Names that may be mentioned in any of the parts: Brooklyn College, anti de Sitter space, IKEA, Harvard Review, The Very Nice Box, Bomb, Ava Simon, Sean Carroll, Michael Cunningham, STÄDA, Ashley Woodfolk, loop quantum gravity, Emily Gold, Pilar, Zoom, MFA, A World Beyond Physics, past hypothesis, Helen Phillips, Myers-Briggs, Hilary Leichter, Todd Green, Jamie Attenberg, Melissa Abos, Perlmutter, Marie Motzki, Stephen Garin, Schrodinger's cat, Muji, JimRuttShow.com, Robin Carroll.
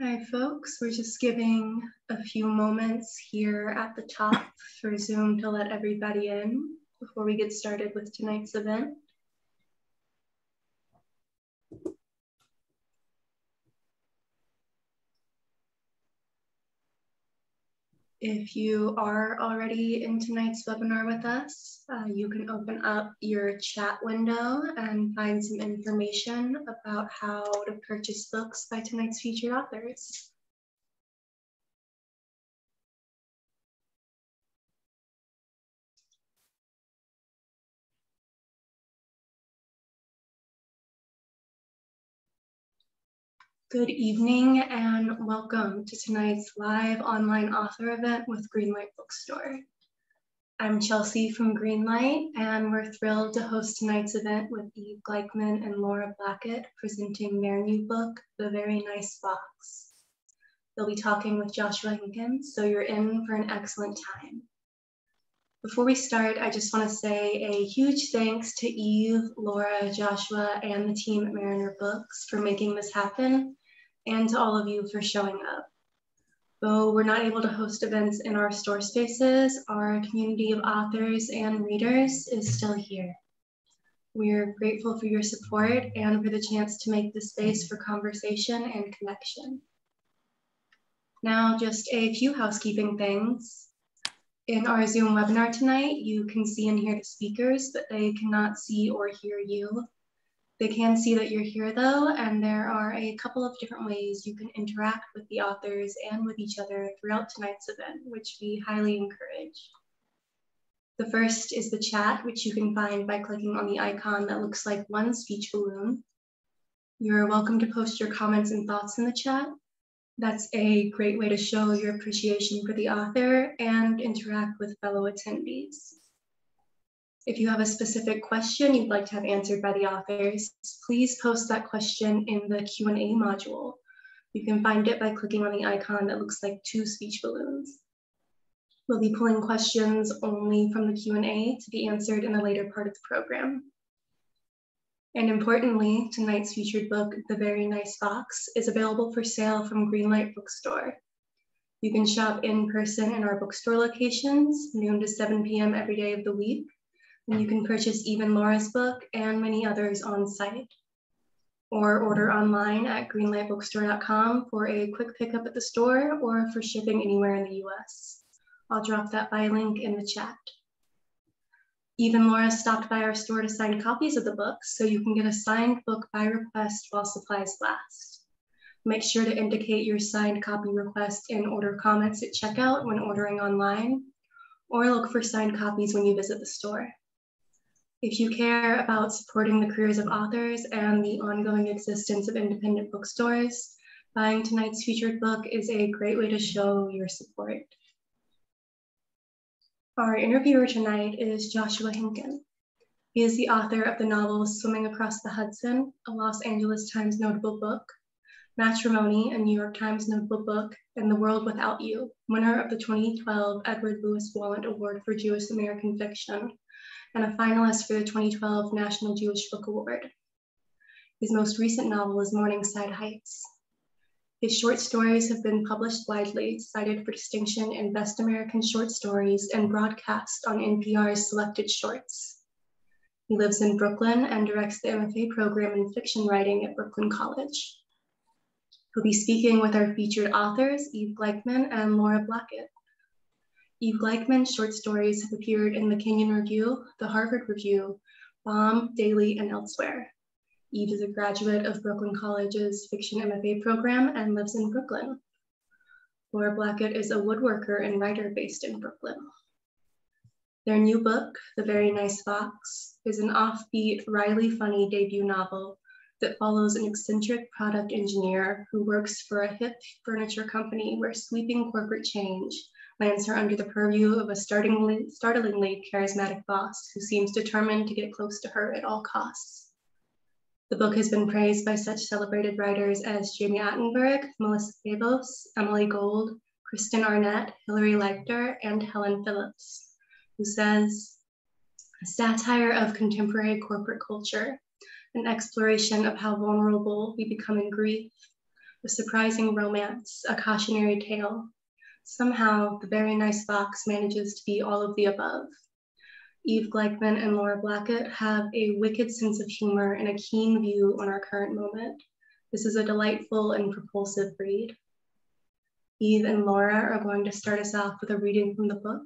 Hi folks, we're just giving a few moments here at the top for Zoom to let everybody in before we get started with tonight's event. If you are already in tonight's webinar with us, you can open up your chat window and find some information about how to purchase books by tonight's featured authors. Good evening and welcome to tonight's live online author event with Greenlight Bookstore. I'm Chelsea from Greenlight, and we're thrilled to host tonight's event with Eve Gleichman and Laura Blackett presenting their new book, The Very Nice Box. They'll be talking with Joshua Henkin, so you're in for an excellent time. Before we start, I just want to say a huge thanks to Eve, Laura, Joshua, and the team at Mariner Books for making this happen, and to all of you for showing up. Though we're not able to host events in our store spaces, our community of authors and readers is still here. We're grateful for your support and for the chance to make this space for conversation and connection. Now, just a few housekeeping things. In our Zoom webinar tonight, you can see and hear the speakers, but they cannot see or hear you. They can see that you're here though, and there are a couple of different ways you can interact with the authors and with each other throughout tonight's event, which we highly encourage. The first is the chat, which you can find by clicking on the icon that looks like one speech balloon. You're welcome to post your comments and thoughts in the chat. That's a great way to show your appreciation for the author and interact with fellow attendees. If you have a specific question you'd like to have answered by the authors, please post that question in the Q&A module. You can find it by clicking on the icon that looks like two speech balloons. We'll be pulling questions only from the Q&A to be answered in the later part of the program. And importantly, tonight's featured book, The Very Nice Box, is available for sale from Greenlight Bookstore. You can shop in person in our bookstore locations, noon to 7 p.m. every day of the week. And you can purchase Eve and Laura's book and many others on site, or order online at greenlightbookstore.com for a quick pickup at the store or for shipping anywhere in the US. I'll drop that buy link in the chat. Eve and Laura stopped by our store to sign copies of the book, so you can get a signed book by request while supplies last. Make sure to indicate your signed copy request in order comments at checkout when ordering online, or look for signed copies when you visit the store. If you care about supporting the careers of authors and the ongoing existence of independent bookstores, buying tonight's featured book is a great way to show your support. Our interviewer tonight is Joshua Henkin. He is the author of the novel Swimming Across the Hudson, a Los Angeles Times notable book, Matrimony, a New York Times notable book, and The World Without You, winner of the 2012 Edward Lewis Wallant Award for Jewish American Fiction, and a finalist for the 2012 National Jewish Book Award. His most recent novel is Morningside Heights. His short stories have been published widely, cited for distinction in Best American Short Stories and broadcast on NPR's Selected Shorts. He lives in Brooklyn and directs the MFA program in fiction writing at Brooklyn College. He'll be speaking with our featured authors, Eve Gleichman and Laura Blackett. Eve Gleichman's short stories have appeared in the Kenyon Review, the Harvard Review, Bomb, Daily, and elsewhere. Eve is a graduate of Brooklyn College's Fiction MFA program and lives in Brooklyn. Laura Blackett is a woodworker and writer based in Brooklyn. Their new book, The Very Nice Box, is an offbeat, wryly funny debut novel that follows an eccentric product engineer who works for a hip furniture company where sweeping corporate change lands her under the purview of a startlingly charismatic boss who seems determined to get close to her at all costs. The book has been praised by such celebrated writers as Jamie Attenberg, Melissa Abos, Emily Gold, Kristen Arnett, Hilary Leichter, and Helen Phillips, who says, a satire of contemporary corporate culture, an exploration of how vulnerable we become in grief, a surprising romance, a cautionary tale. Somehow, The Very Nice Box manages to be all of the above. Eve Gleichman and Laura Blackett have a wicked sense of humor and a keen view on our current moment. This is a delightful and propulsive read. Eve and Laura are going to start us off with a reading from the book,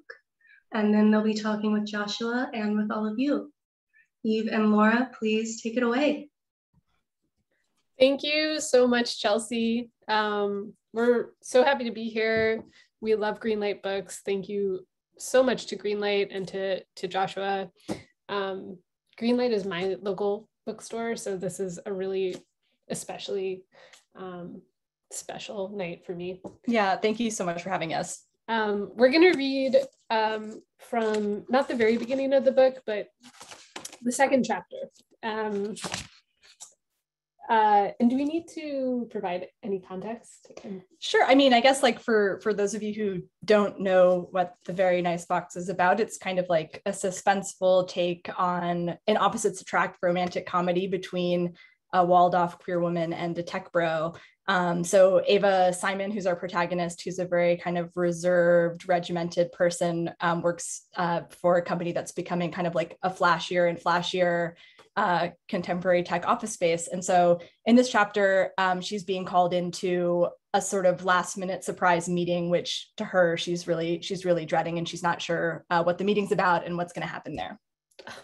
and then they'll be talking with Joshua and with all of you. Eve and Laura, please take it away. Thank you so much, Chelsea. We're so happy to be here. We love Greenlight Books. Thank you so much to Greenlight and to Joshua. Greenlight is my local bookstore, so this is a really especially special night for me. Yeah, thank you so much for having us. We're going to read from not the very beginning of the book, but the second chapter. And do we need to provide any context? Sure. I mean, I guess like for those of you who don't know what The Very Nice Box is about, it's kind of like a suspenseful take on an opposites attract romantic comedy between a walled-off queer woman and a tech bro. So Ava Simon, who's our protagonist, who's a very kind of reserved, regimented person, works for a company that's becoming kind of like a flashier and flashier contemporary tech office space. And so in this chapter, she's being called into a sort of last minute surprise meeting, which to her, she's really dreading, and she's not sure what the meeting's about and what's going to happen there.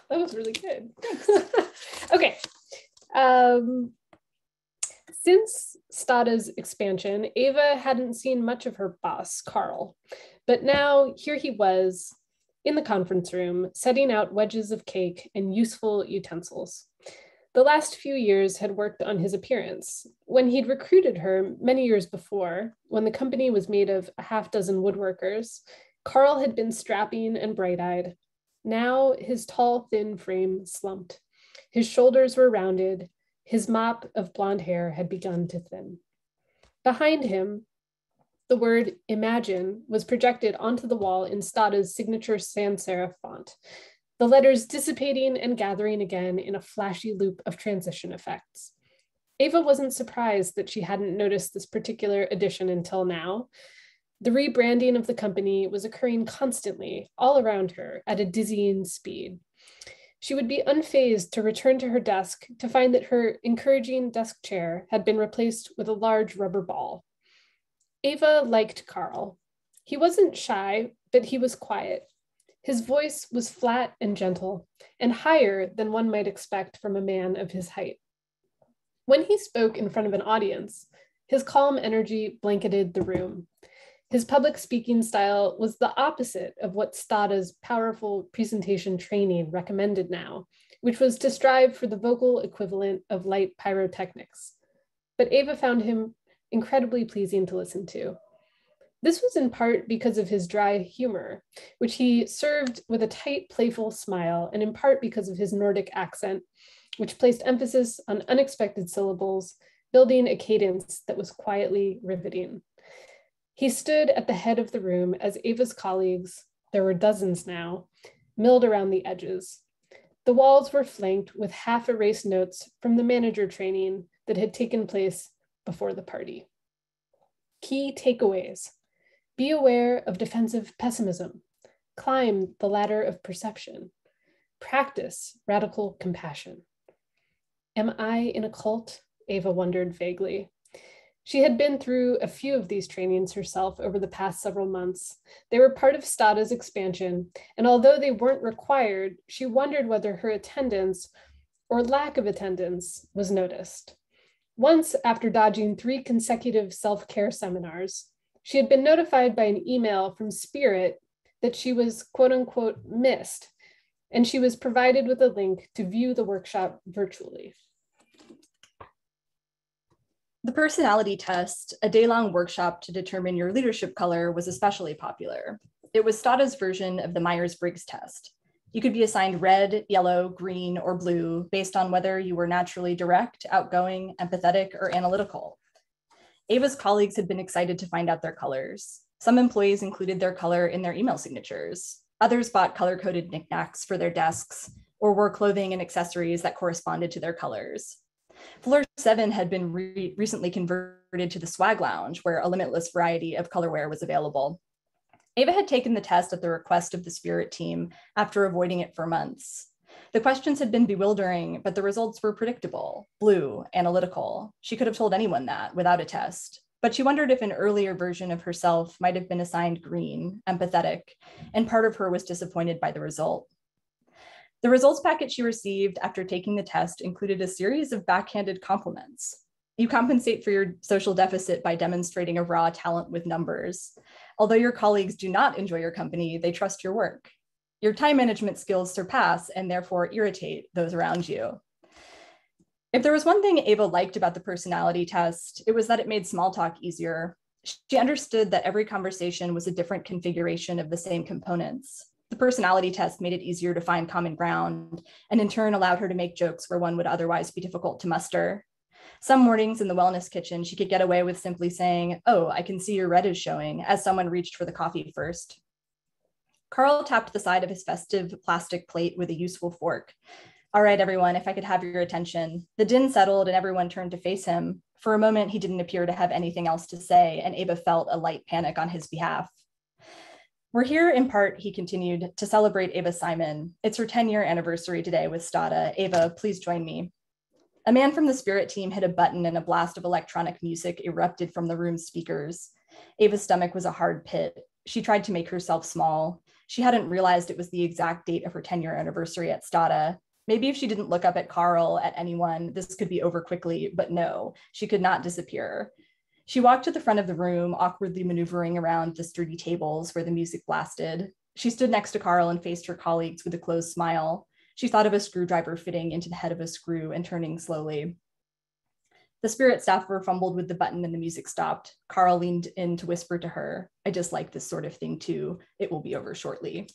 That was really good. Okay. Since STÄDA's expansion, Ava hadn't seen much of her boss, Carl, but now here he was in the conference room, setting out wedges of cake and useful utensils. The last few years had worked on his appearance. When he'd recruited her many years before, when the company was made of a half dozen woodworkers, Carl had been strapping and bright-eyed. Now his tall, thin frame slumped. His shoulders were rounded. His mop of blonde hair had begun to thin. Behind him, the word imagine was projected onto the wall in STÄDA's signature sans serif font, the letters dissipating and gathering again in a flashy loop of transition effects. Ava wasn't surprised that she hadn't noticed this particular addition until now. The rebranding of the company was occurring constantly all around her at a dizzying speed. She would be unfazed to return to her desk to find that her encouraging desk chair had been replaced with a large rubber ball. Ava liked Carl. He wasn't shy, but he was quiet. His voice was flat and gentle, and higher than one might expect from a man of his height. When he spoke in front of an audience, his calm energy blanketed the room. His public speaking style was the opposite of what STÄDA's powerful presentation training recommended now, which was to strive for the vocal equivalent of light pyrotechnics. But Ava found him incredibly pleasing to listen to. This was in part because of his dry humor, which he served with a tight, playful smile, and in part because of his Nordic accent, which placed emphasis on unexpected syllables, building a cadence that was quietly riveting. He stood at the head of the room as Ava's colleagues, there were dozens now, milled around the edges. The walls were flanked with half-erased notes from the manager training that had taken place before the party. Key takeaways: be aware of defensive pessimism, climb the ladder of perception, practice radical compassion. Am I in a cult? Ava wondered vaguely. She had been through a few of these trainings herself over the past several months. They were part of STÄDA's expansion, and although they weren't required, she wondered whether her attendance or lack of attendance was noticed. Once, after dodging 3 consecutive self-care seminars, she had been notified by an email from Spirit that she was quote-unquote missed, and she was provided with a link to view the workshop virtually. The personality test, a day-long workshop to determine your leadership color, was especially popular. It was STÄDA's version of the Myers-Briggs test. You could be assigned red, yellow, green, or blue based on whether you were naturally direct, outgoing, empathetic, or analytical. Ava's colleagues had been excited to find out their colors. Some employees included their color in their email signatures. Others bought color-coded knickknacks for their desks or wore clothing and accessories that corresponded to their colors. Floor 7 had been recently converted to the swag lounge, where a limitless variety of colorware was available. Ava had taken the test at the request of the Spirit team after avoiding it for months. The questions had been bewildering, but the results were predictable, blue, analytical. She could have told anyone that without a test, but she wondered if an earlier version of herself might have been assigned green, empathetic, and part of her was disappointed by the result. The results packet she received after taking the test included a series of backhanded compliments. You compensate for your social deficit by demonstrating a raw talent with numbers. Although your colleagues do not enjoy your company, they trust your work. Your time management skills surpass and therefore irritate those around you. If there was one thing Ava liked about the personality test, it was that it made small talk easier. She understood that every conversation was a different configuration of the same components. The personality test made it easier to find common ground and in turn allowed her to make jokes where one would otherwise be difficult to muster. Some mornings in the wellness kitchen, she could get away with simply saying, "Oh, I can see your red is showing," as someone reached for the coffee first. Carl tapped the side of his festive plastic plate with a useful fork. "All right, everyone, if I could have your attention." The din settled and everyone turned to face him. For a moment, he didn't appear to have anything else to say, and Ava felt a light panic on his behalf. "We're here in part," he continued, "to celebrate Ava Simon. It's her 10-year anniversary today with STÄDA. Ava, please join me." A man from the Spirit team hit a button and a blast of electronic music erupted from the room's speakers. Ava's stomach was a hard pit. She tried to make herself small. She hadn't realized it was the exact date of her 10-year anniversary at STÄDA. Maybe if she didn't look up at Carl, at anyone, this could be over quickly, but no, she could not disappear. She walked to the front of the room, awkwardly maneuvering around the sturdy tables where the music blasted. She stood next to Carl and faced her colleagues with a closed smile. She thought of a screwdriver fitting into the head of a screw and turning slowly. The Spirit staffer fumbled with the button and the music stopped. Carl leaned in to whisper to her, "I just like this sort of thing too. It will be over shortly."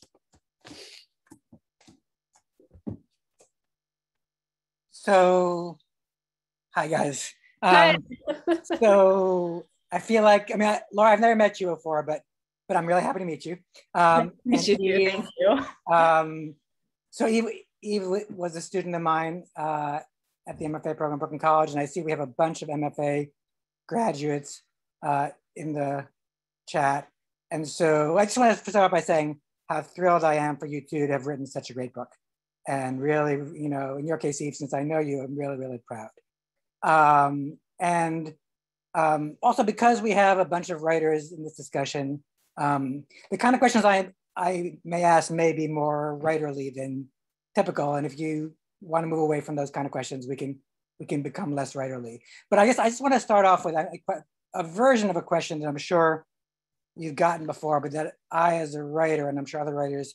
So, hi guys. So I feel like, Laura, I've never met you before, but I'm really happy to meet you. Thank you. So Eve was a student of mine at the MFA program at Brooklyn College, and I see we have a bunch of MFA graduates in the chat. And so I just want to start off by saying how thrilled I am for you two to have written such a great book. And really, you know, in your case, Eve, since I know you, I'm really, really proud. Also because we have a bunch of writers in this discussion, the kind of questions I may ask may be more writerly than typical. And if you want to move away from those kind of questions, we can become less writerly. But I guess I just want to start off with a version of a question that I'm sure you've gotten before, but that I, as a writer, and I'm sure other writers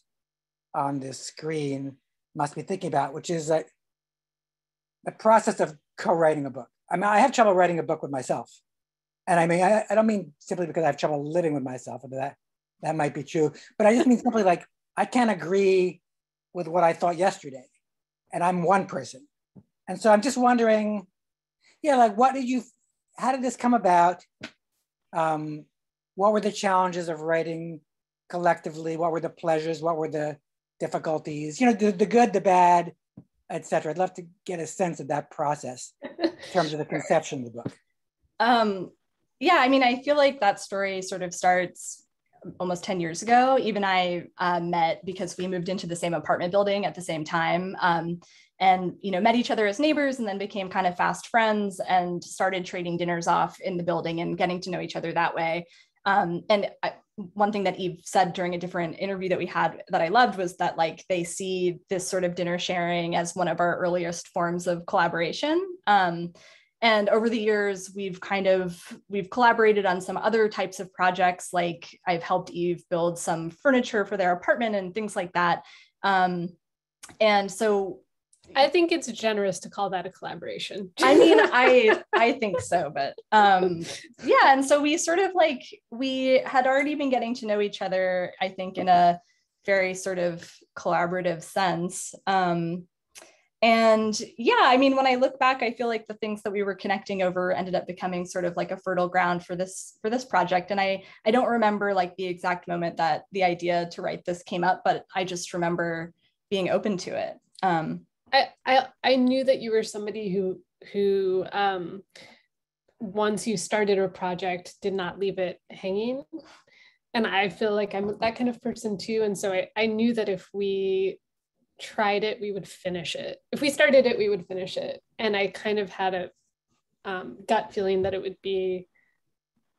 on this screen must be thinking about, which is like the process of co-writing a book. I mean, I have trouble writing a book with myself. And I mean, I don't mean simply because I have trouble living with myself, but that might be true, but I just mean simply like, I can't agree with what I thought yesterday, and I'm one person. And so I'm just wondering, yeah, like how did this come about? What were the challenges of writing collectively? What were the pleasures? What were the difficulties? You know, the good, the bad, et cetera. I'd love to get a sense of that process in terms of the conception of the book. Yeah, I mean, I feel like that story sort of starts almost 10 years ago. Eve and I met because we moved into the same apartment building at the same time, and you know, met each other as neighbors and then became kind of fast friends and started trading dinners off in the building and getting to know each other that way. One thing that Eve said during a different interview that we had that I loved was that like they see this sort of dinner sharing as one of our earliest forms of collaboration. And over the years, we've collaborated on some other types of projects, like I've helped Eve build some furniture for their apartment and things like that. And so I think it's generous to call that a collaboration. I mean, I think so, but yeah. And so we sort of like, we had already been getting to know each other, I think, in a very sort of collaborative sense. And yeah, I mean, when I look back, I feel like the things that we were connecting over ended up becoming sort of like a fertile ground for this project. And I don't remember like the exact moment that the idea to write this came up, but I just remember being open to it. I knew that you were somebody who once you started a project, did not leave it hanging. And I feel like I'm that kind of person too. And so I knew that if we tried it, we would finish it. If we started it, we would finish it. And I kind of had a gut feeling that it would be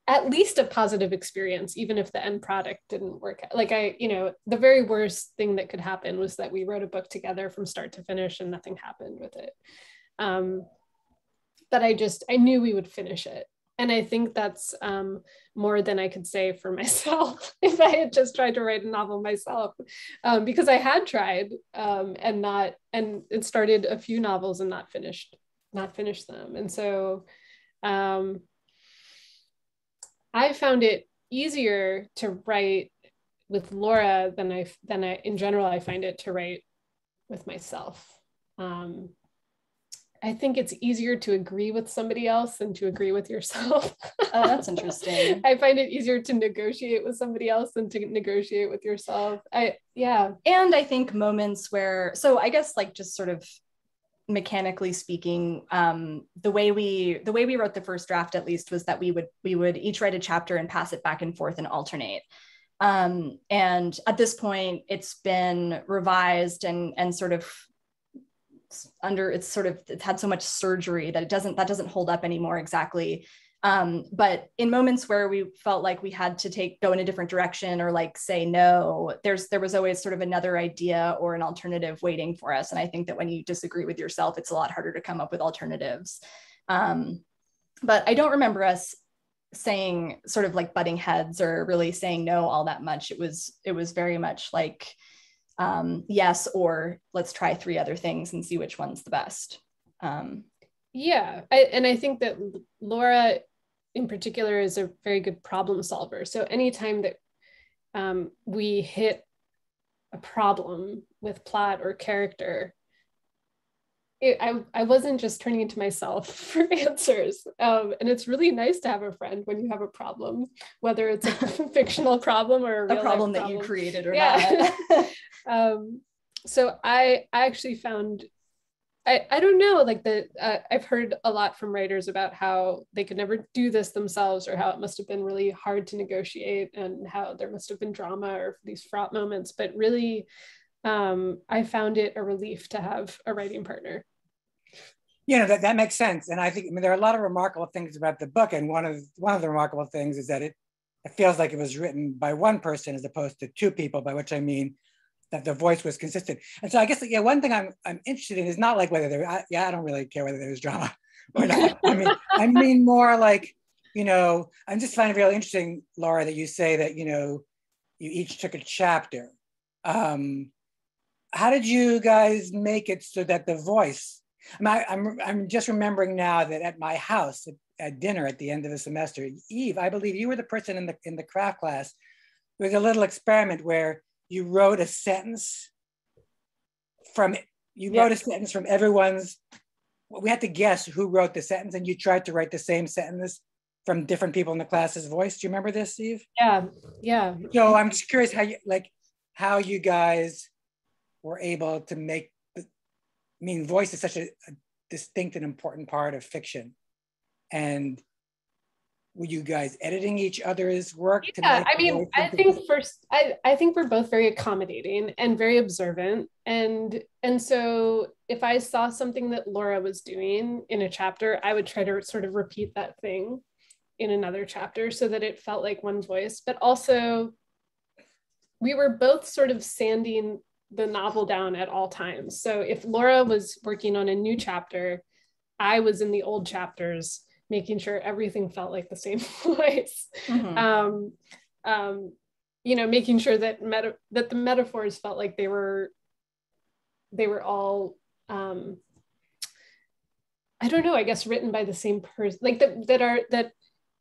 at least a positive experience, even if the end product didn't work out. Like the very worst thing that could happen was that we wrote a book together from start to finish and nothing happened with it. But I knew we would finish it. And I think that's more than I could say for myself if I had just tried to write a novel myself, because I had tried and it started a few novels and not finished them. And so I found it easier to write with Laura than I in general, I find it to write with myself. I think it's easier to agree with somebody else than to agree with yourself. Oh, that's interesting. I find it easier to negotiate with somebody else than to negotiate with yourself. Yeah. And I think moments where, so I guess like just sort of mechanically speaking, the way we wrote the first draft at least was that we would each write a chapter and pass it back and forth and alternate. And at this point it's been revised and sort of it's had so much surgery that that doesn't hold up anymore exactly. But in moments where we felt like we had to go in a different direction or like say no, there was always sort of another idea or an alternative waiting for us. And I think that when you disagree with yourself, it's a lot harder to come up with alternatives. But I don't remember us saying sort of like butting heads or really saying no all that much. It was very much like yes, or let's try three other things and see which one's the best. I think that Laura in particular is a very good problem solver. So anytime that we hit a problem with plot or character, I wasn't just turning to myself for answers. And it's really nice to have a friend when you have a problem, whether it's a fictional problem or a problem that you created or not. So I actually found, I don't know, like I've heard a lot from writers about how they could never do this themselves or how it must've been really hard to negotiate and how there must've been drama or these fraught moments, but really, I found it a relief to have a writing partner. You know, that makes sense. And I think, I mean, there are a lot of remarkable things about the book. And one of the remarkable things is that it feels like it was written by one person as opposed to two people, by which I mean that the voice was consistent. And so I guess, yeah, one thing I'm interested in is not like whether there, I don't really care whether there was drama or not. I mean more like, you know, I'm just finding it really interesting, Laura, that you say that, you know, you each took a chapter. How did you guys make it so that the voice, I'm just remembering now that at my house at dinner at the end of the semester, Eve, I believe you were the person in the craft class. There was a little experiment where you wrote a sentence from everyone's, we had to guess who wrote the sentence, and you tried to write the same sentence from different people in the class's voice. Do you remember this, Eve? Yeah. So I'm just curious how you guys were able to make, voice is such a distinct and important part of fiction. And were you guys editing each other's work? Yeah, I think we're both very accommodating and very observant. And so if I saw something that Laura was doing in a chapter, I would try to sort of repeat that thing in another chapter so that it felt like one voice, but also we were both sort of sanding the novel down at all times. So if Laura was working on a new chapter, I was in the old chapters, making sure everything felt like the same voice. Mm-hmm. Making sure that the metaphors felt like they were all, written by the same person, like that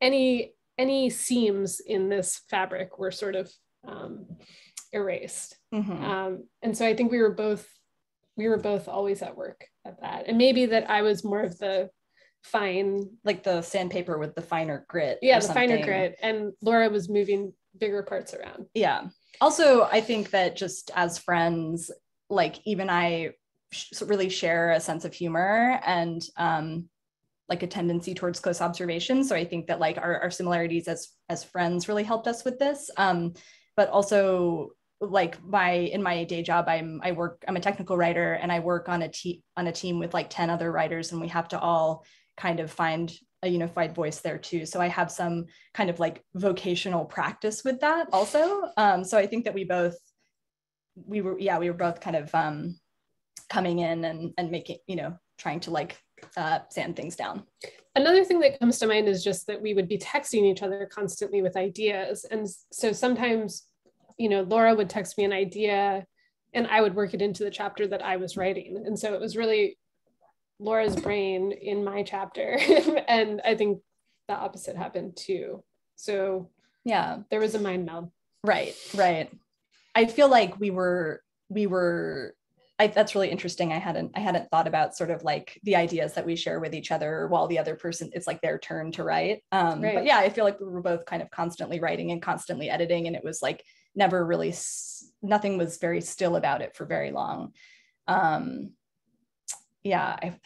any seams in this fabric were sort of erased. Mm-hmm. And so I think we were both always at work at that. And maybe that I was more of the fine, like the sandpaper with the finer grit. Yeah, the something. Finer grit. And Laura was moving bigger parts around. Yeah. Also, I think that just as friends, like Eve and I really share a sense of humor and like a tendency towards close observation. So I think that like our similarities as friends really helped us with this. But also like in my day job, I'm a technical writer, and I work on a team with like 10 other writers, and we have to all kind of find a unified voice there too. So I have some kind of like vocational practice with that also. So I think that we were both kind of coming in and making, trying to like sand things down. Another thing that comes to mind is just that we would be texting each other constantly with ideas. And so sometimes, Laura would text me an idea and I would work it into the chapter that I was writing. And so it was really Laura's brain in my chapter. And I think the opposite happened too. So yeah, there was a mind meld. Right. I feel like that's really interesting. I hadn't thought about sort of like the ideas that we share with each other while the other person, it's like their turn to write. Right. But yeah, I feel like we were both kind of constantly writing and constantly editing, and it was like never really, nothing was very still about it for very long. I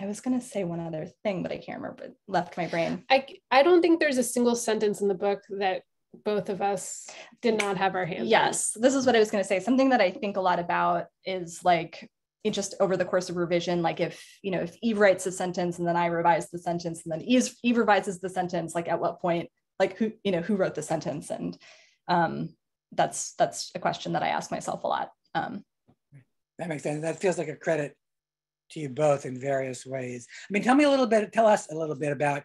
was going to say one other thing, but I can't remember, it left my brain. I don't think there's a single sentence in the book that both of us did not have our hands. Yes, this is what I was going to say. Something that I think a lot about is like, it just over the course of revision, like if Eve writes a sentence and then I revise the sentence and then Eve revises the sentence, like at what point, like who wrote the sentence? And that's a question that I ask myself a lot. That makes sense. That feels like a credit to you both in various ways. I mean, tell us a little bit about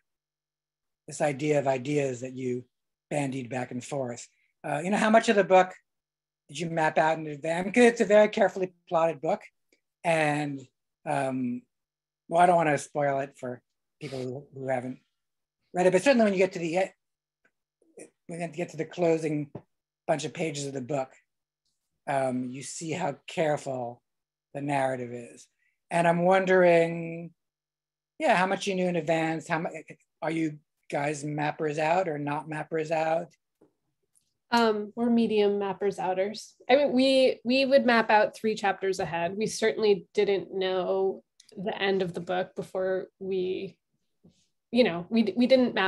this idea of ideas that you bandied back and forth. How much of the book did you map out in advance? Because it's a very carefully plotted book, and I don't want to spoil it for people who haven't read it, but certainly when you get to the closing bunch of pages of the book, you see how careful the narrative is. And I'm wondering, how much you knew in advance. How much are you guys mappers out or not mappers out? We're medium mappers outers. I mean, we would map out 3 chapters ahead. We certainly didn't know the end of the book before we didn't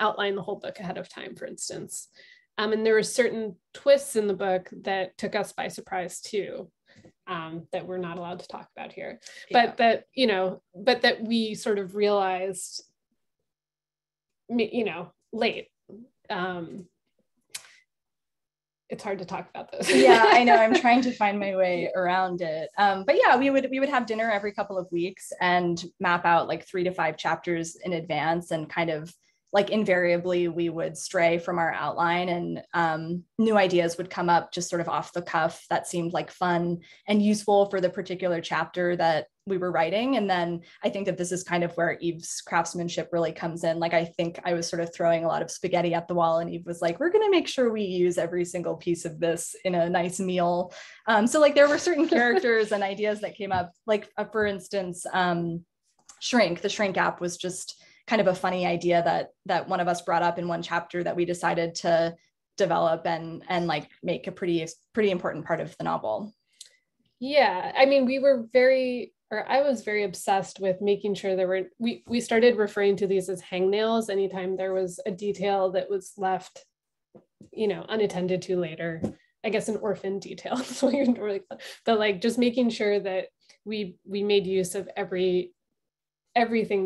outline the whole book ahead of time, for instance. And there were certain twists in the book that took us by surprise too, that we're not allowed to talk about here. Yeah. But that we sort of realized late. It's hard to talk about those. Yeah, I know. I'm trying to find my way around it. But yeah, we would have dinner every couple of weeks and map out like 3 to 5 chapters in advance, and kind of like invariably we would stray from our outline, and new ideas would come up just sort of off the cuff that seemed like fun and useful for the particular chapter that we were writing. And then I think that this is kind of where Eve's craftsmanship really comes in. Like, I think I was sort of throwing a lot of spaghetti at the wall, and Eve was like, we're going to make sure we use every single piece of this in a nice meal. So like there were certain characters and ideas that came up, like for instance, the shrink app was just kind of a funny idea that one of us brought up in one chapter that we decided to develop and like make a pretty important part of the novel. Yeah. I mean, I was very obsessed with making sure we started referring to these as hangnails anytime there was a detail that was left, unattended to later. I guess an orphan detail is what you normally call it. But like just making sure that we made use of everything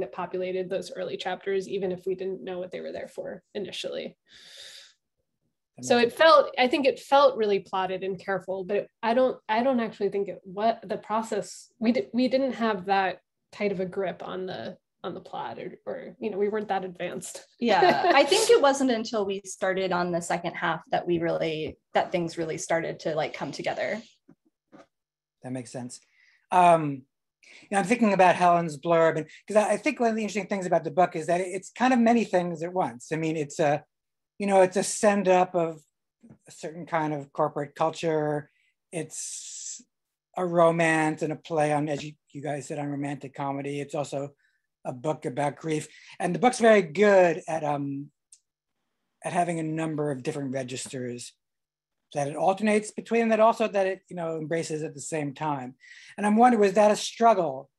that populated those early chapters, even if we didn't know what they were there for initially. So it felt really plotted and careful, but I don't actually think we didn't have that tight of a grip on the plot or we weren't that advanced. Yeah. I think it wasn't until we started on the second half that that things really started to like come together. That makes sense. I'm thinking about Helen's blurb, and because I think one of the interesting things about the book is that it's kind of many things at once. I mean, it's a send up of a certain kind of corporate culture, It's a romance and a play on, as you guys said, on romantic comedy. It's also a book about grief. And the book's very good at having a number of different registers that it alternates between, that also that it, you know, embraces at the same time. And I'm wondering, was that a struggle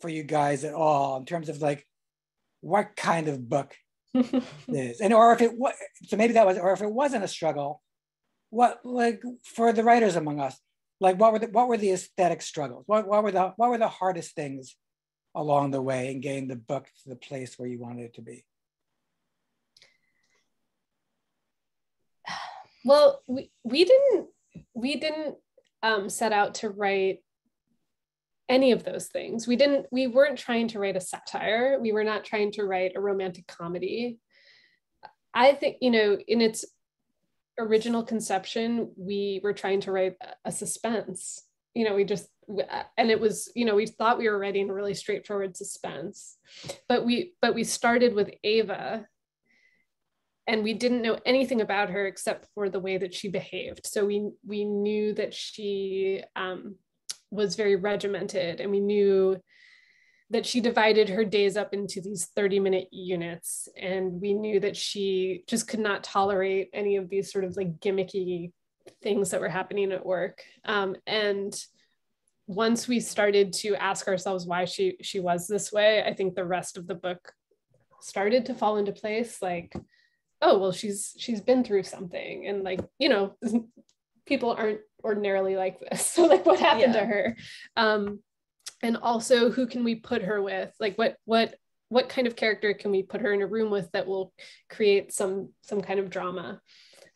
for you guys at all in terms of like what kind of book it is? And or if it was, so maybe that was, or if it wasn't a struggle, what, like for the writers among us, like what were the aesthetic struggles? What were the hardest things along the way in getting the book to the place where you wanted it to be? Well, we didn't set out to write any of those things. We weren't trying to write a satire. We were not trying to write a romantic comedy. I think, you know, in its original conception, we were trying to write a suspense. You know, and it was, you know, we thought we were writing a really straightforward suspense, but we started with Ava. And we didn't know anything about her except for the way that she behaved. So we knew that she was very regimented, and we knew that she divided her days up into these 30-minute units. And we knew that she just could not tolerate any of these sort of like gimmicky things that were happening at work. And once we started to ask ourselves why she was this way, I think the rest of the book started to fall into place. Like, oh, well, she's been through something, and like, you know, people aren't ordinarily like this. So like, what happened to her? And also, who can we put her with? Like, what kind of character can we put her in a room with that will create some kind of drama?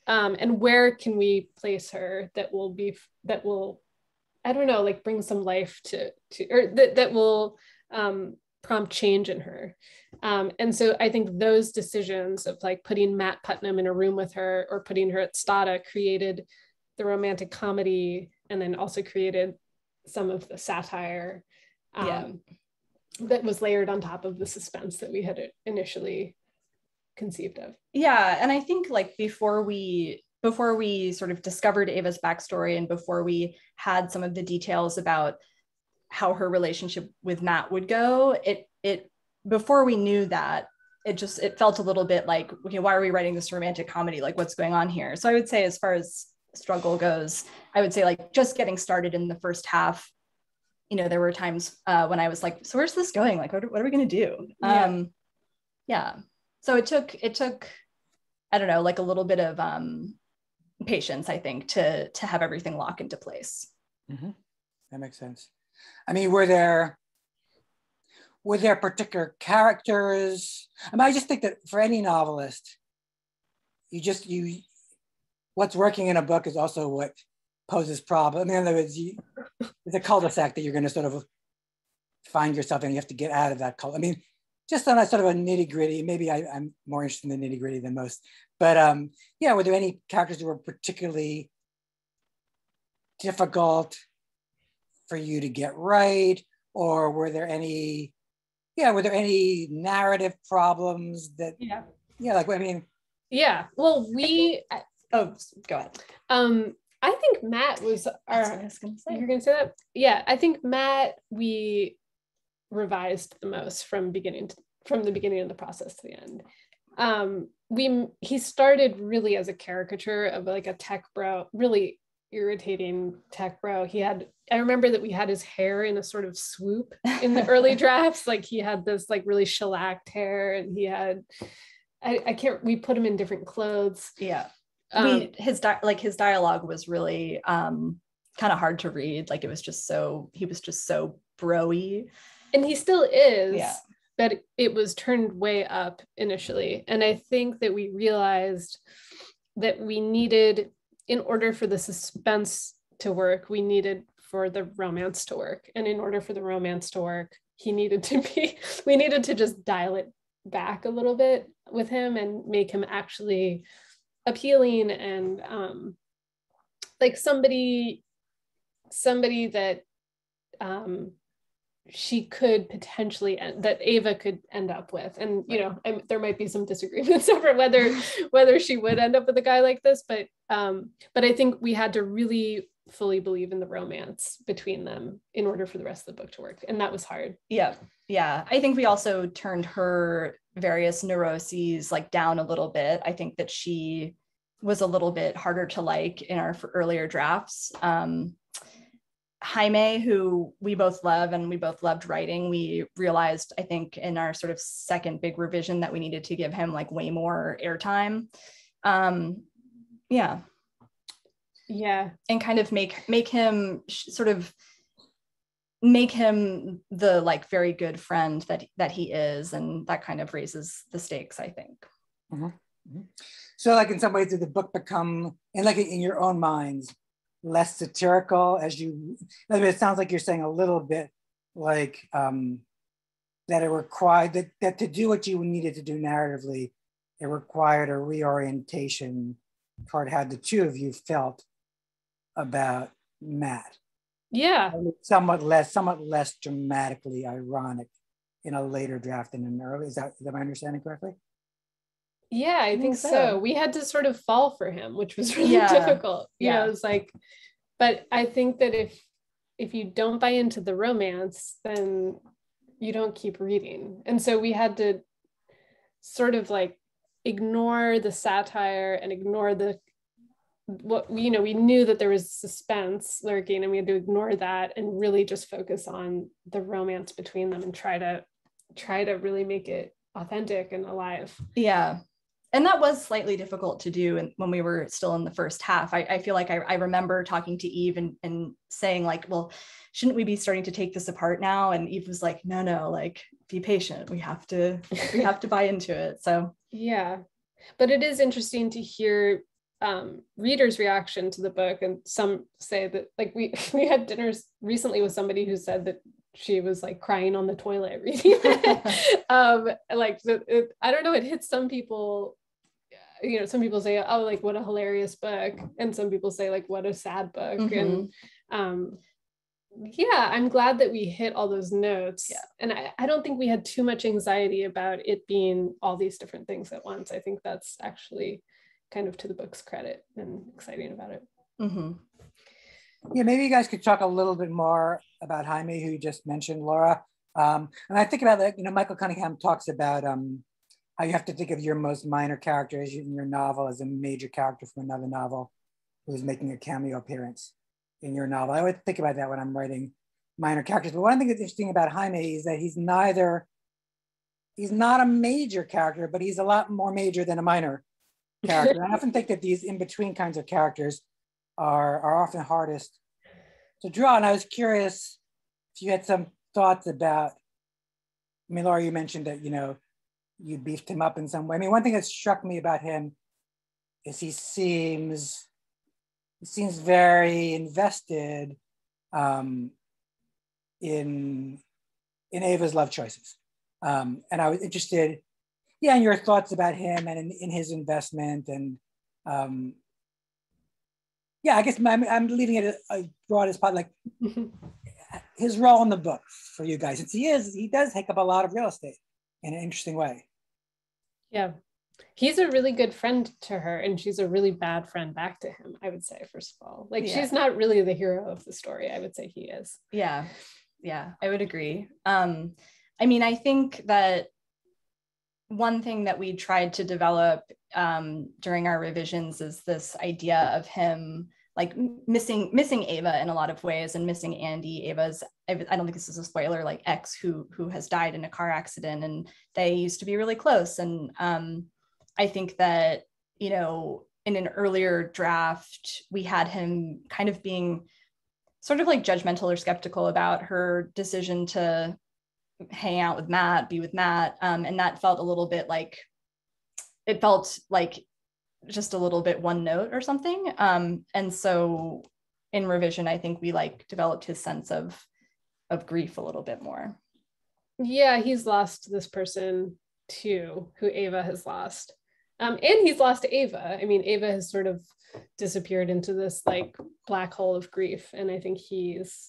And where can we place her that will, I don't know, like bring some life to, or that will prompt change in her. And so I think those decisions of like putting Matt Putnam in a room with her or putting her at STÄDA created the romantic comedy, and then also created some of the satire that was layered on top of the suspense that we had initially conceived of. Yeah, and I think like before we sort of discovered Ava's backstory, and before we had some of the details about how her relationship with Matt would go, it before we knew that, it felt a little bit like, okay, why are we writing this romantic comedy? Like, what's going on here? So I would say, as far as struggle goes, I would say like just getting started in the first half, you know, there were times when I was like, so where's this going? Like, what are we going to do? Yeah. So it took, I don't know, like a little bit of patience, I think, to have everything lock into place. Mm-hmm. That makes sense. I mean, were there particular characters? I mean, I just think that for any novelist, what's working in a book is also what poses problems. I mean, in other words, it's a cul-de-sac that you're going to sort of find yourself in. You have to get out of that cul-de-sac. I mean, just on a sort of a nitty-gritty, maybe I'm more interested in the nitty-gritty than most, but yeah, were there any characters that were particularly difficult for you to get right? Or were there any narrative problems that, oh, go ahead. I think Matt was I was gonna say. You're gonna say that? Yeah, I think Matt, we revised the most from the beginning of the process to the end. He started really as a caricature of like a tech bro, really irritating tech bro. I remember that we had his hair in a sort of swoop in the early drafts. Like he had this like really shellacked hair, and he had, we put him in different clothes. Yeah. His dialogue was really kind of hard to read. Like he was just so bro-y. And he still is, but it was turned way up initially. And I think that we realized that we needed, in order for the suspense to work, we needed for the romance to work. And in order for the romance to work, we needed to just dial it back a little bit with him and make him actually appealing and like somebody that she could potentially, that Ava could end up with. And, you know, there might be some disagreements over whether she would end up with a guy like this, but I think we had to really fully believe in the romance between them in order for the rest of the book to work. And that was hard. Yeah. Yeah. I think we also turned her various neuroses like down a little bit. I think that she was a little bit harder to like in our earlier drafts. Jaime, who we both love and we both loved writing, we realized, I think, in our sort of second big revision that we needed to give him like way more airtime. Yeah. Yeah. And kind of make him sort of make him the like very good friend that he is. And that kind of raises the stakes, I think. Mm-hmm. Mm-hmm. So like in some ways did the book become, and like in your own minds, less satirical as you, I mean, it sounds like you're saying a little bit like that it required, that to do what you needed to do narratively, it required a reorientation toward how the two of you felt about Matt. Yeah. Somewhat less dramatically ironic in a later draft than in an early, is that my understanding correctly? Yeah, I think so. We had to sort of fall for him, which was really difficult. You know, it was like, but I think that if you don't buy into the romance, then you don't keep reading. And so we had to sort of like ignore the satire and ignore we knew that there was suspense lurking and we had to ignore that and really just focus on the romance between them and try to really make it authentic and alive. Yeah. And that was slightly difficult to do. And when we were still in the first half, I feel like I remember talking to Eve and saying like, well, shouldn't we be starting to take this apart now? And Eve was like, no, like be patient. We have to buy into it. So yeah, but it is interesting to hear readers' reaction to the book. And some say that like we had dinners recently with somebody who said that she was like crying on the toilet reading it. I don't know, it hits some people, you know, some people say, oh, like what a hilarious book. And some people say like, what a sad book. Mm-hmm. And yeah, I'm glad that we hit all those notes. Yeah. And I don't think we had too much anxiety about it being all these different things at once. I think that's actually kind of to the book's credit and exciting about it. Mm-hmm. Yeah, maybe you guys could talk a little bit more about Jaime, who you just mentioned, Laura. And I think about that, you know, Michael Cunningham talks about how you have to think of your most minor character in your novel as a major character from another novel who's making a cameo appearance in your novel. I always think about that when I'm writing minor characters. But one thing that's interesting about Jaime is that he's not a major character, but he's a lot more major than a minor character. I often think that these in-between kinds of characters are often hardest to draw. And I was curious if you had some thoughts about, I mean, Laura, you mentioned that, you know, you beefed him up in some way. I mean, one thing that struck me about him is he seems very invested in Ava's love choices. And I was interested, in your thoughts about him and in his investment and, I guess I'm leaving it as broad as possible, like his role in the book for you guys. Since he does take up a lot of real estate in an interesting way. Yeah, he's a really good friend to her and she's a really bad friend back to him, I would say, first of all. Like she's not really the hero of the story, I would say he is. Yeah, yeah, I would agree. I mean, I think that one thing that we tried to develop during our revisions is this idea of him like missing Ava in a lot of ways and missing Andy, Ava's, I don't think this is a spoiler, like ex who has died in a car accident, and they used to be really close. And I think that, you know, in an earlier draft, we had him kind of being sort of like judgmental or skeptical about her decision to hang out with Matt, be with Matt. And that felt a little bit like, it felt like just a little bit one note or something. And so in revision, I think we like developed his sense of grief a little bit more. Yeah, he's lost this person too, who Ava has lost. And he's lost Ava. I mean, Ava has sort of disappeared into this like black hole of grief. And I think he's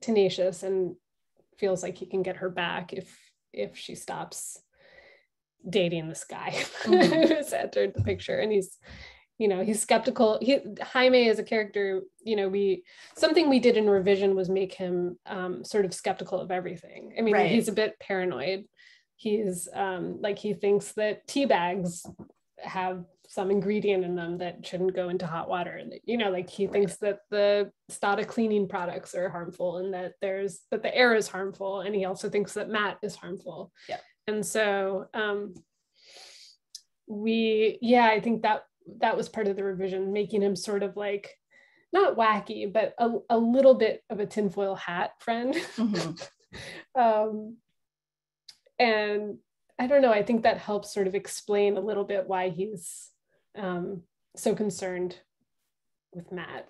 tenacious and feels like he can get her back if she stops dating this guy who's entered the picture. And he's you know, he's skeptical. Jaime is a character, you know, something we did in revision was make him sort of skeptical of everything. I mean, right. He's a bit paranoid. He's like, he thinks that tea bags have some ingredient in them that shouldn't go into hot water. And, you know, like, he thinks that the STÄDA cleaning products are harmful and that that the air is harmful. And he also thinks that Matt is harmful. Yeah. And so I think that was part of the revision, making him sort of like, not wacky, but a little bit of a tinfoil hat friend. Mm-hmm. And I don't know, I think that helps sort of explain a little bit why he's so concerned with Matt.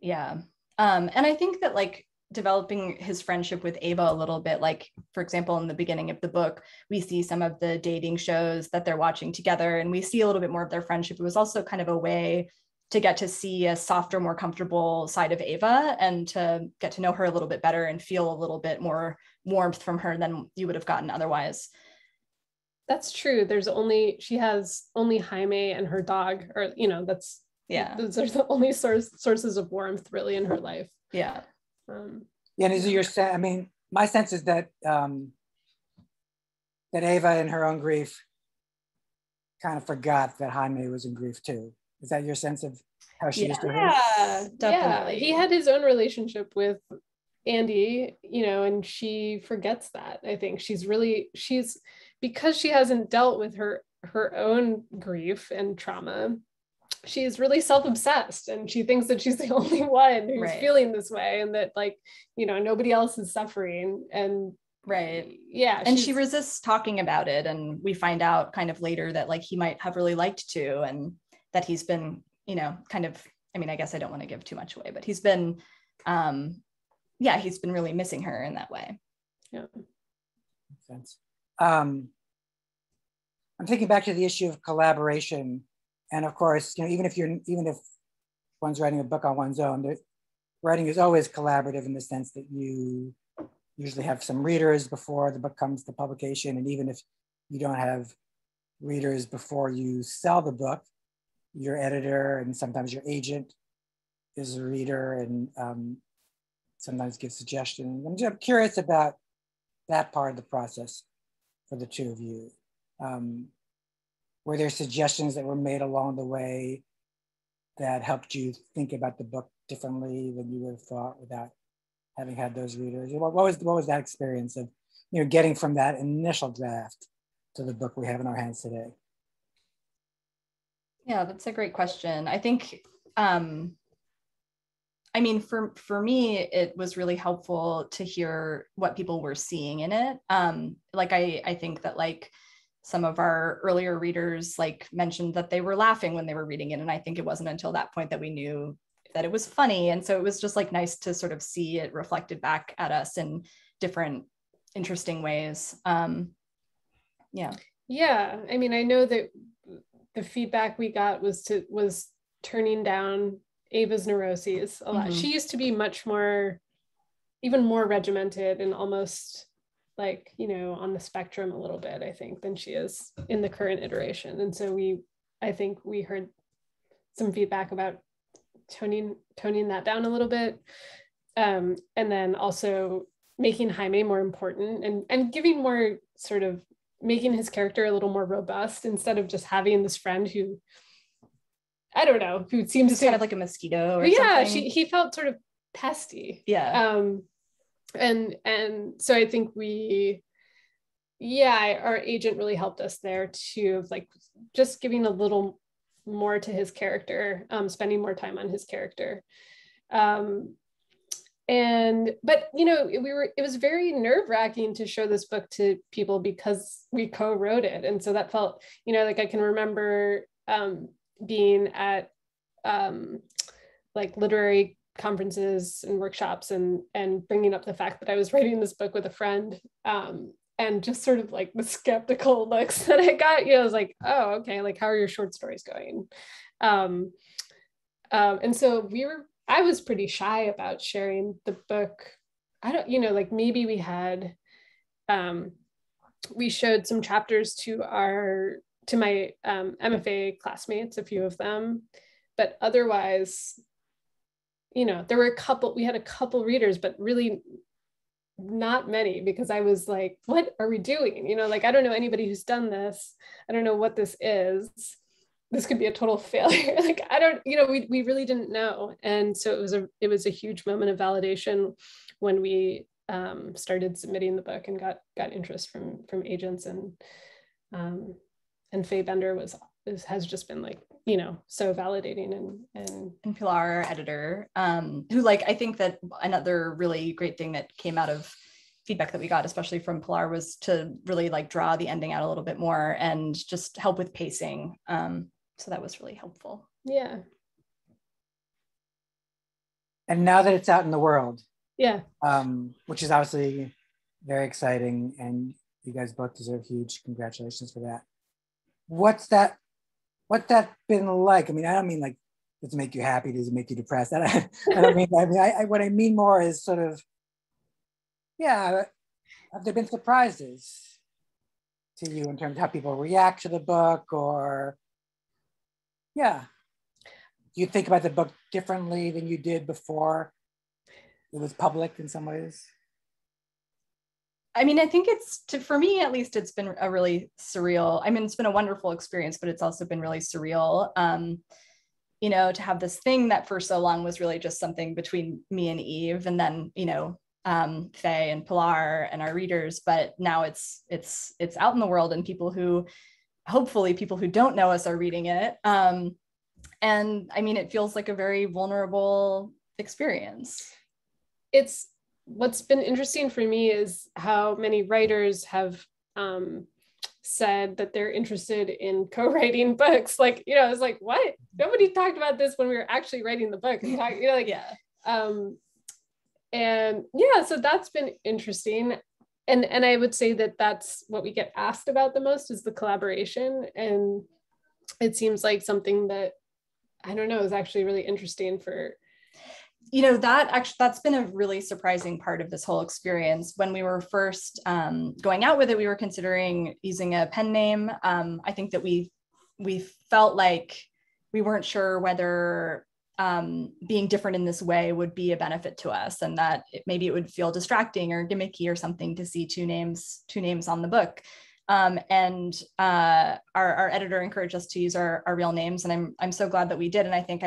Yeah. And I think that, like, developing his friendship with Ava a little bit, like, for example, in the beginning of the book, we see some of the dating shows that they're watching together, and we see a little bit more of their friendship. It was also kind of a way to get to see a softer, more comfortable side of Ava and to get to know her a little bit better and feel a little bit more warmth from her than you would have gotten otherwise. That's true. She has only Jaime and her dog, or, you know, those are the only sources of warmth really in her life. Yeah. And is it your sense? I mean, my sense is that that Ava, in her own grief, kind of forgot that Jaime was in grief too. Is that your sense of how she used to hurt? Yeah, definitely. Yeah, he had his own relationship with Andy, you know, and she forgets that. I think she's because she hasn't dealt with her own grief and trauma, she's really self-obsessed, and she thinks that she's the only one who's right. feeling this way, and that, like, you know, nobody else is suffering. And right. Yeah. And she resists talking about it. And we find out kind of later that, like, he might have really liked to, and that he's been, you know, kind of, I mean, I guess I don't want to give too much away, but he's been, he's been really missing her in that way. Yeah. Makes sense. I'm thinking back to the issue of collaboration. And of course, you know, even if one's writing a book on one's own, writing is always collaborative in the sense that you usually have some readers before the book comes to publication. And even if you don't have readers before you sell the book, your editor and sometimes your agent is a reader and sometimes gives suggestions. I'm curious about that part of the process for the two of you. Were there suggestions that were made along the way that helped you think about the book differently than you would have thought without having had those readers? What was that experience of, you know, getting from that initial draft to the book we have in our hands today? Yeah, that's a great question. I think, I mean, for me, it was really helpful to hear what people were seeing in it. Like, I think that, like, some of our earlier readers, like, mentioned that they were laughing when they were reading it. And I think it wasn't until that point that we knew that it was funny. And so it was just, like, nice to sort of see it reflected back at us in different interesting ways. Yeah. I mean, I know that the feedback we got was turning down Ava's neuroses a lot. Mm-hmm. She used to be much more, even more regimented and almost, like, you know, on the spectrum a little bit, I think, than she is in the current iteration. And so I think we heard some feedback about toning that down a little bit. And then also making Jaime more important and giving more, sort of making his character a little more robust, instead of just having this friend who, I don't know, who seems kind of like a mosquito or something. Yeah, he felt sort of pesty. Yeah. And so I think our agent really helped us there too, of, like, just giving a little more to his character, spending more time on his character. But, you know, it was very nerve-wracking to show this book to people because we co-wrote it. And so that felt, you know, like, I can remember being at like literary conferences and workshops and bringing up the fact that I was writing this book with a friend, and just sort of, like, the skeptical looks that I got. You know, I was like, oh, okay, like, how are your short stories going? And so I was pretty shy about sharing the book. I don't, you know, like, maybe we showed some chapters to our to my MFA classmates, a few of them, but otherwise, you know, there were a couple, we had a couple readers, but really not many, because I was like, what are we doing? You know, like, I don't know anybody who's done this. I don't know what this is. This could be a total failure. Like, I don't, you know, we really didn't know. And so it was a huge moment of validation when we started submitting the book and got interest from agents, and Faye Bender has just been like, you know, so validating, and Pilar, our editor, who, like, I think that another really great thing that came out of feedback that we got, especially from Pilar, was to really like draw the ending out a little bit more and just help with pacing. So that was really helpful. Yeah. And now that it's out in the world, yeah, which is obviously very exciting, and you guys both deserve huge congratulations for that. What's that been like? I mean, I don't mean like, does it make you happy? Does it make you depressed? I don't mean, I mean, I, what I mean more is sort of, yeah, have there been surprises to you in terms of how people react to the book, or, yeah, do you think about the book differently than you did before it was public in some ways? I mean, I think for me at least, it's been a really surreal, I mean, it's been a wonderful experience, but it's also been really surreal, you know, to have this thing that for so long was really just something between me and Eve, and then, you know, Faye and Pilar and our readers, but now it's out in the world, and people who, hopefully people who don't know us, are reading it. And I mean, it feels like a very vulnerable experience. It's, what's been interesting for me is how many writers have said that they're interested in co-writing books. Like, you know, I was like, what? Nobody talked about this when we were actually writing the book. And talk, you know, like, yeah. And yeah, so that's been interesting. And I would say that that's what we get asked about the most, is the collaboration. And it seems like something that, I don't know, is actually really interesting for, you know, that actually, that's been a really surprising part of this whole experience. When we were first going out with it, we were considering using a pen name. I think that we felt like we weren't sure whether being different in this way would be a benefit to us, and that maybe it would feel distracting or gimmicky or something to see two names on the book. Our editor encouraged us to use our real names, and I'm so glad that we did. And I think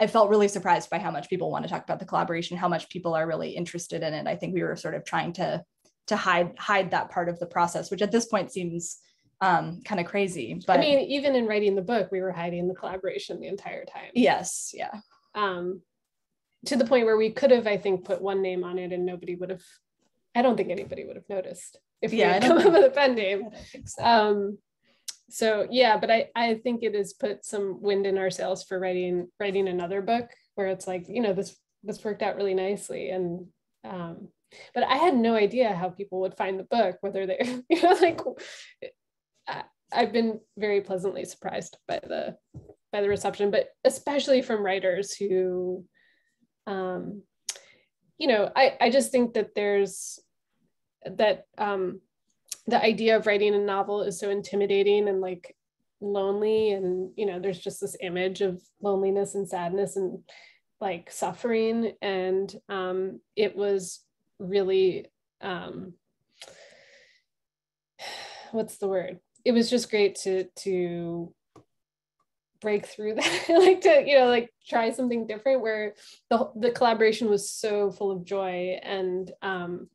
I felt really surprised by how much people want to talk about the collaboration, how much people are really interested in it. I think we were sort of trying to hide that part of the process, which at this point seems kind of crazy. But I mean, even in writing the book, we were hiding the collaboration the entire time. Yes, yeah. To the point where we could have, I think, put one name on it and nobody would have, I don't think anybody would have noticed if we had come up with a pen name. So. So yeah, but I think it has put some wind in our sails for writing another book, where it's like, you know, this worked out really nicely. And but I had no idea how people would find the book, whether they, you know, like, I've been very pleasantly surprised by the reception, but especially from writers who, you know, I just think that there's that, the idea of writing a novel is so intimidating and like lonely, and, you know, there's just this image of loneliness and sadness and like suffering. And it was really, what's the word? It was just great to break through that, like to, you know, like try something different, where the collaboration was so full of joy, and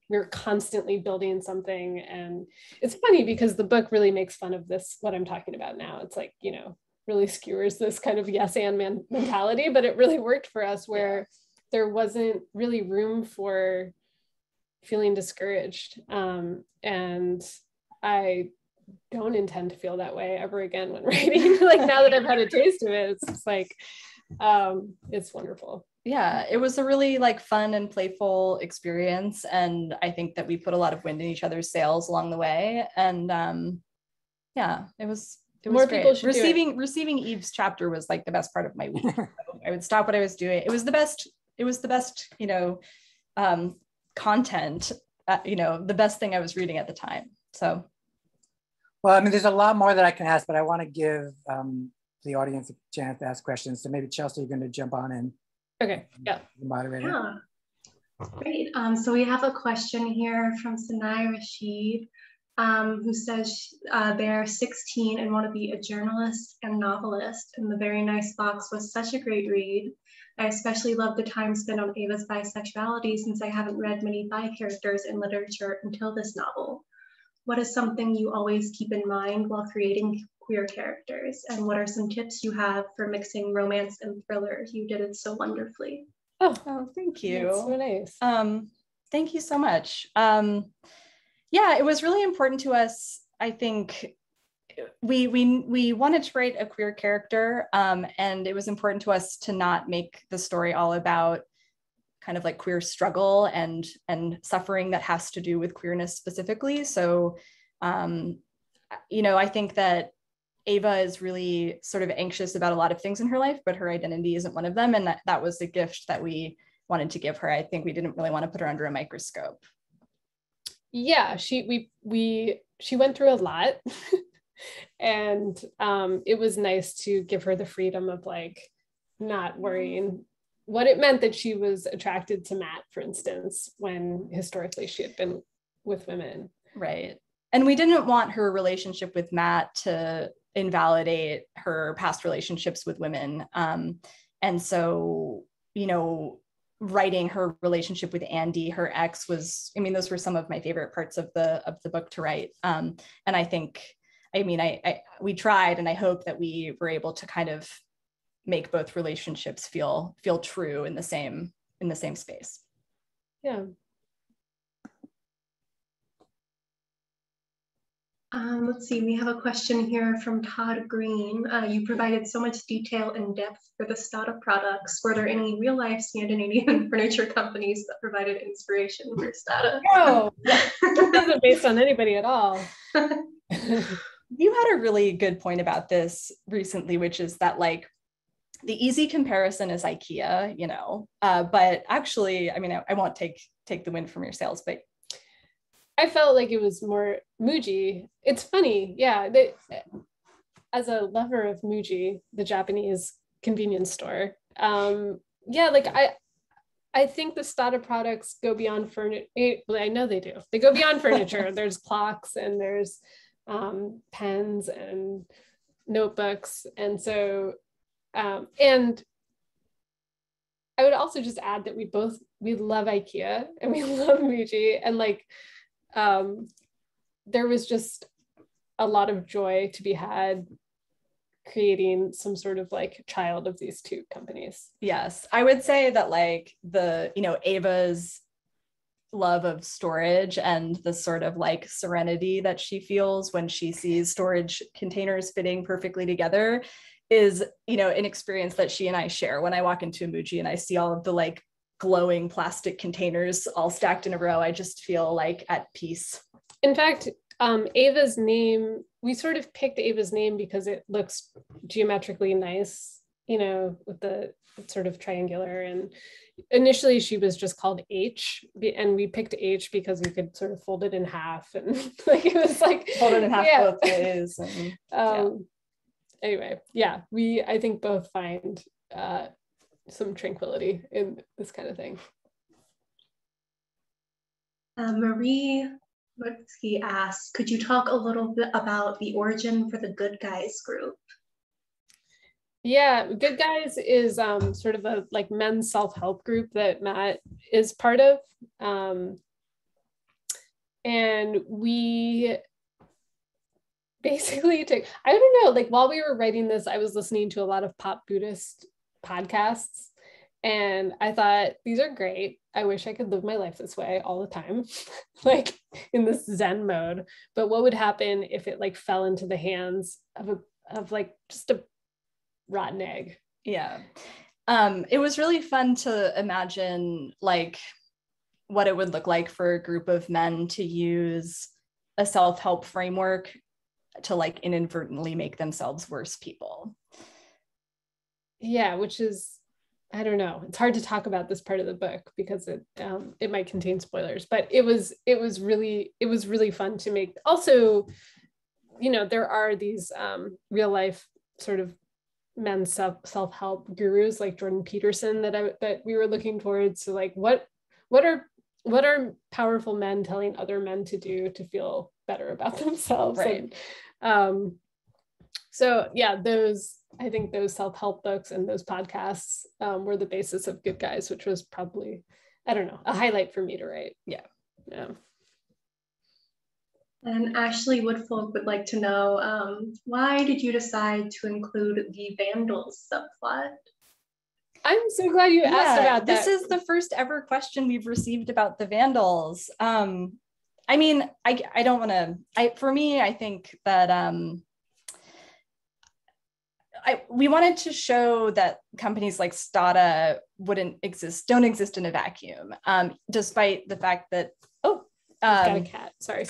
we were constantly building something. And it's funny because the book really makes fun of this, what I'm talking about now. It's like, you know, really skewers this kind of yes and mentality, but it really worked for us, where there wasn't really room for feeling discouraged. And I don't intend to feel that way ever again when writing. Like, now that I've had a taste of it, it's just like, it's wonderful. Yeah, it was a really like fun and playful experience, and I think that we put a lot of wind in each other's sails along the way. And yeah, it was more great. People should receiving Eve's chapter was like the best part of my week. I would stop what I was doing. It was the best, you know, content, you know, the best thing I was reading at the time. So Well, I mean, there's a lot more that I can ask, but I want to give the audience a chance to ask questions. So maybe Chelsea, you're going to jump on in. Okay. Yeah. The moderator. Yeah. Great. So we have a question here from Sana'a Rashid, who says they're 16 and want to be a journalist and novelist. And The Very Nice Box was such a great read. I especially love the time spent on Ava's bisexuality, since I haven't read many bi characters in literature until this novel. What is something you always keep in mind while creating queer characters? And what are some tips you have for mixing romance and thriller? You did it so wonderfully. Oh, thank you. That's so nice. Thank you so much. Yeah, it was really important to us. I think we wanted to write a queer character, and it was important to us to not make the story all about kind of like queer struggle and suffering that has to do with queerness specifically. So, you know, I think that Ava is really sort of anxious about a lot of things in her life, but her identity isn't one of them. And that was the gift that we wanted to give her. I think we didn't really want to put her under a microscope. Yeah, she went through a lot, and it was nice to give her the freedom of like not worrying what it meant that she was attracted to Matt, for instance, when historically she had been with women. Right. And we didn't want her relationship with Matt to invalidate her past relationships with women. And so, you know, writing her relationship with Andy, her ex, was, I mean, those were some of my favorite parts of the book to write. And I think, I mean, we tried, and I hope that we were able to kind of make both relationships feel true in the same space. Yeah. Let's see, we have a question here from Todd Green. You provided so much detail and depth for the STÄDA products. Were there any real life Scandinavian furniture companies that provided inspiration for STÄDA? No, that wasn't based on anybody at all. You had a really good point about this recently, which is that like, the easy comparison is IKEA, you know, but actually, I mean, I won't take the wind from your sails, but I felt like it was more Muji. It's funny. Yeah. As a lover of Muji, the Japanese convenience store. Yeah. Like I think the STÄDA products go beyond furniture. I know they do. They go beyond furniture. There's clocks and there's pens and notebooks. And so, and I would also just add that we love IKEA and we love Muji, and like, there was just a lot of joy to be had creating some sort of like child of these two companies. Yes, I would say that like you know, Ava's love of storage and the sort of like serenity that she feels when she sees storage containers fitting perfectly together is, you know, an experience that she and I share. When I walk into a Muji and I see all of the like glowing plastic containers all stacked in a row, I just feel like at peace. In fact, Ava's name, we sort of picked Ava's name because it looks geometrically nice, you know, with the sort of triangular, and initially she was just called H, and we picked H because we could sort of fold it in half, and like it was like fold it in half, yeah, both ways. And, yeah. Anyway, yeah, I think both find some tranquility in this kind of thing. Marie Motzki asks, could you talk a little bit about the origin for the Good Guys group? Yeah, Good Guys is sort of a like men's self-help group that Matt is part of. And we basically took, I don't know, like while we were writing this, I was listening to a lot of pop Buddhist podcasts, and I thought, these are great. I wish I could live my life this way all the time, like in this Zen mode. But what would happen if it like fell into the hands of like just a rotten egg? Yeah. It was really fun to imagine like what it would look like for a group of men to use a self-help framework to like inadvertently make themselves worse people. Yeah, which is, I don't know, it's hard to talk about this part of the book because it might contain spoilers, but it was really fun to make. Also, you know, there are these real life sort of men's self-help gurus like Jordan Peterson that we were looking towards. So like, what are powerful men telling other men to do to feel better about themselves? Right. And, so yeah, I think those self-help books and those podcasts were the basis of Good Guys, which was probably, I don't know, a highlight for me to write. Yeah. And Ashley Woodfolk would like to know, why did you decide to include the Vandals subplot? I'm so glad you asked about that. This is the first ever question we've received about the Vandals. I mean, I don't want to, for me, I think that we wanted to show that companies like STÄDA don't exist in a vacuum, despite the fact that, got a cat, sorry.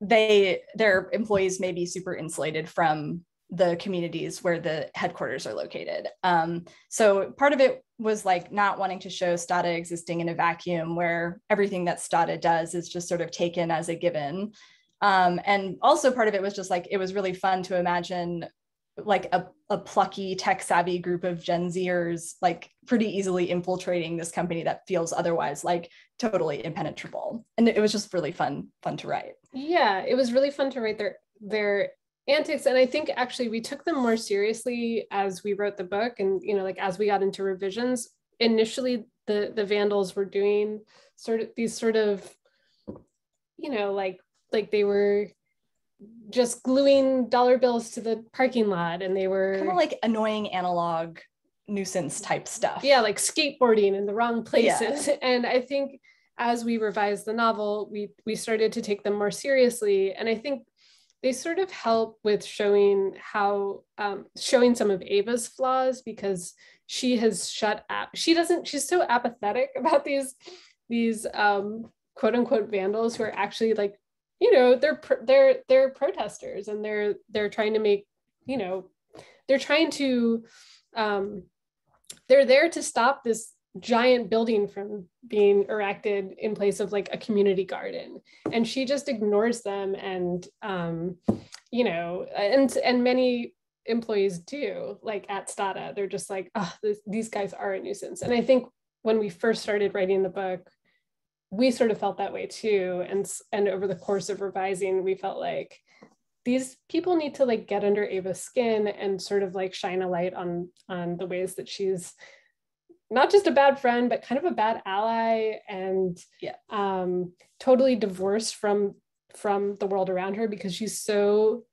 Their employees may be super insulated from the communities where the headquarters are located. So part of it was like not wanting to show STÄDA existing in a vacuum where everything that STÄDA does is just sort of taken as a given. And also part of it was just like, it was really fun to imagine like a plucky tech savvy group of Gen Zers, like pretty easily infiltrating this company that feels otherwise like totally impenetrable. And it was just really fun to write. Yeah, it was really fun to write their antics. And I think actually we took them more seriously as we wrote the book. And, you know, like as we got into revisions, initially the Vandals were doing sort of, you know, like they were just gluing dollar bills to the parking lot, and they were kind of like annoying analog nuisance type stuff. Yeah, like skateboarding in the wrong places. Yeah. And I think as we revised the novel, we started to take them more seriously. And I think they sort of help with showing how, showing some of Ava's flaws, because she has shut up. She's so apathetic about these quote unquote Vandals who are actually like, you know, they're protesters, and they're trying to make, you know, they're there to stop this giant building from being erected in place of like a community garden. And she just ignores them, and, you know, and many employees do, like at STÄDA, they're just like, oh, these guys are a nuisance. And I think when we first started writing the book, we sort of felt that way too. And over the course of revising, we felt like these people need to like get under Ava's skin and sort of like shine a light on the ways that she's not just a bad friend, but kind of a bad ally, and totally divorced from the world around her, because she's so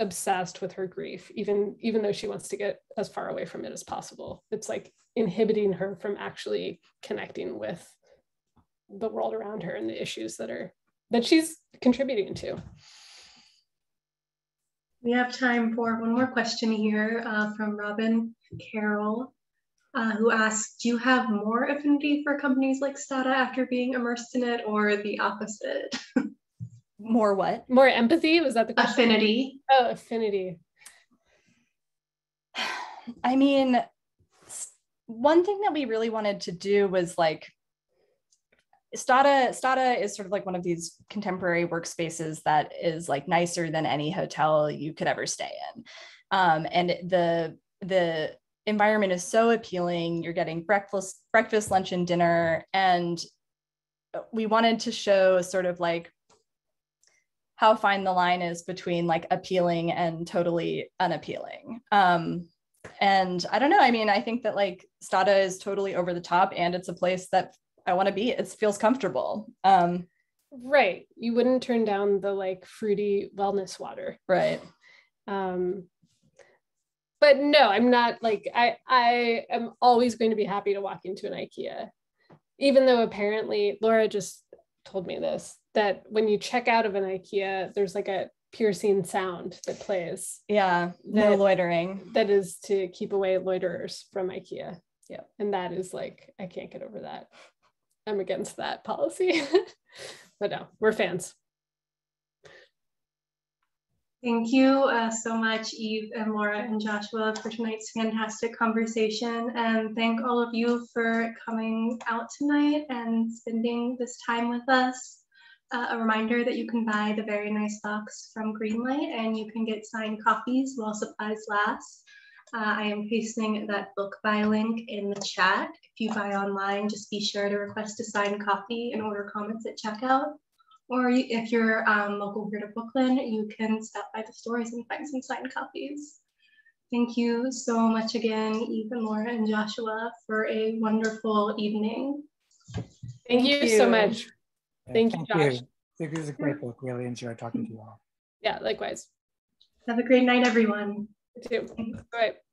obsessed with her grief, even though she wants to get as far away from it as possible. It's like inhibiting her from actually connecting with the world around her and the issues that she's contributing to. We have time for one more question here from Robin Carroll, who asks, do you have more affinity for companies like STÄDA after being immersed in it, or the opposite? More what? More empathy? Was that the question? Affinity. Oh, affinity. I mean, one thing that we really wanted to do was like, STÄDA is sort of like one of these contemporary workspaces that is like nicer than any hotel you could ever stay in. And the environment is so appealing. You're getting breakfast, lunch, and dinner. And we wanted to show sort of like how fine the line is between like appealing and totally unappealing. And I don't know. I mean, I think that like STÄDA is totally over the top, and it's a place that I want to be. It feels comfortable. Right. You wouldn't turn down the like fruity wellness water. Right. But no, I'm not like, I am always going to be happy to walk into an IKEA, even though apparently Laura just told me this, that when you check out of an IKEA, there's like a piercing sound that plays. Yeah. No loitering. That is to keep away loiterers from IKEA. Yeah. And that is like, I can't get over that. I'm against that policy, but no, we're fans. Thank you so much, Eve and Laura and Joshua, for tonight's fantastic conversation. And thank all of you for coming out tonight and spending this time with us. A reminder that you can buy The Very Nice Box from Greenlight, and you can get signed copies while supplies last. I am pasting that book buy link in the chat. If you buy online, just be sure to request a signed copy and order comments at checkout. Or if you're local here to Brooklyn, you can stop by the stores and find some signed copies. Thank you so much again, Eve and Laura and Joshua, for a wonderful evening. Thank you so much. Thank you, Josh. It was a great book. Really enjoyed talking to you all. Yeah, likewise. Have a great night, everyone. You too. All right.